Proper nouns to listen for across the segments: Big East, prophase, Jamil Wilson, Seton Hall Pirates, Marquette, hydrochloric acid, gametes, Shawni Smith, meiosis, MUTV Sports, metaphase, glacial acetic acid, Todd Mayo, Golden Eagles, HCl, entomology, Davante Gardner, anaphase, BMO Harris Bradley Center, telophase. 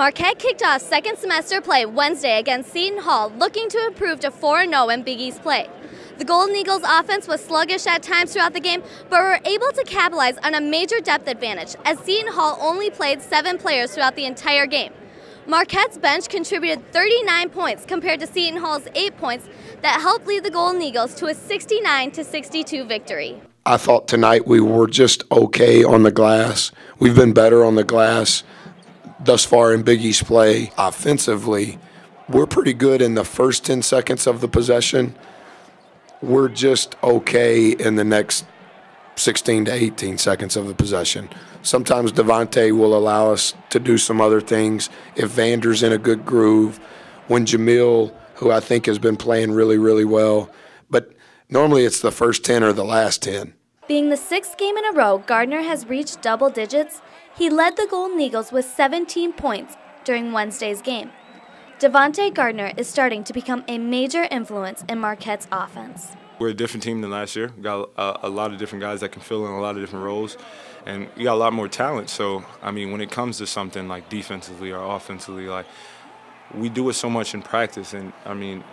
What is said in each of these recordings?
Marquette kicked off second semester play Wednesday against Seton Hall, looking to improve to 4-0 in Big East play. The Golden Eagles offense was sluggish at times throughout the game, but were able to capitalize on a major depth advantage, as Seton Hall only played 7 players throughout the entire game. Marquette's bench contributed 39 points compared to Seton Hall's 8 points that helped lead the Golden Eagles to a 69-62 victory. I thought tonight we were just okay on the glass. We've been better on the glass thus far in Big East play. Offensively, we're pretty good in the first 10 seconds of the possession. We're just okay in the next 16 to 18 seconds of the possession. Sometimes Davante will allow us to do some other things if Vander's in a good groove. When Jamil, who I think has been playing really, really well, but normally it's the first 10 or the last 10. Being the 6th game in a row Gardner has reached double digits, he led the Golden Eagles with 17 points during Wednesday's game. Davante Gardner is starting to become a major influence in Marquette's offense. We're a different team than last year. We got a lot of different guys that can fill in a lot of different roles, and we got a lot more talent. So, I mean, when it comes to something like defensively or offensively, like, we do it so much in practice, and, I mean,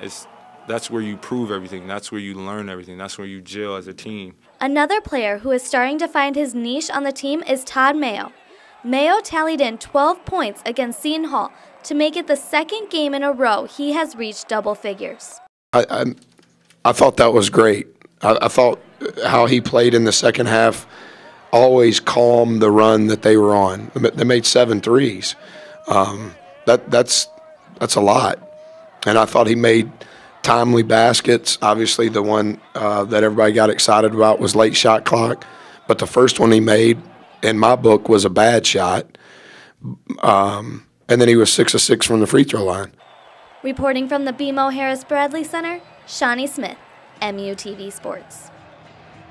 that's where you prove everything. That's where you learn everything. That's where you gel as a team. Another player who is starting to find his niche on the team is Todd Mayo. Mayo tallied in 12 points against Seton Hall to make it the 2nd game in a row he has reached double figures. I thought that was great. I thought how he played in the second half always calmed the run that they were on. They made 7 threes. That's a lot. And I thought he made timely baskets. Obviously, the one that everybody got excited about was late shot clock, but the first one he made, in my book, was a bad shot. And then he was 6 of 6 from the free throw line. Reporting from the BMO Harris Bradley Center, Shawni Smith, MUTV Sports.